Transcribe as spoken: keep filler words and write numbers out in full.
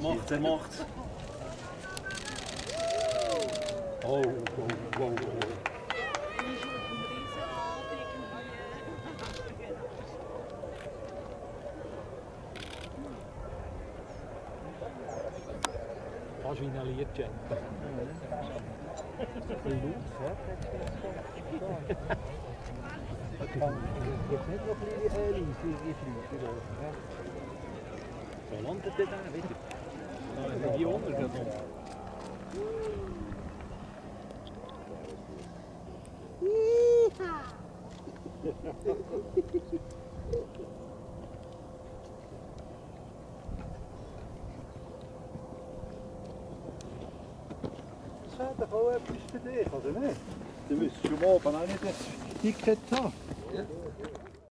Macht, macht. Oh, oh, oh, oh. Als je naar je hebt, Jen. Ik heb net nog die elie, die vliegt. Zo landt het dit aan, weet je. Ja, die ondergrond. Schijnt toch al even verdedigd, hè? Ze moesten je mopen, niet? Ik zit zo.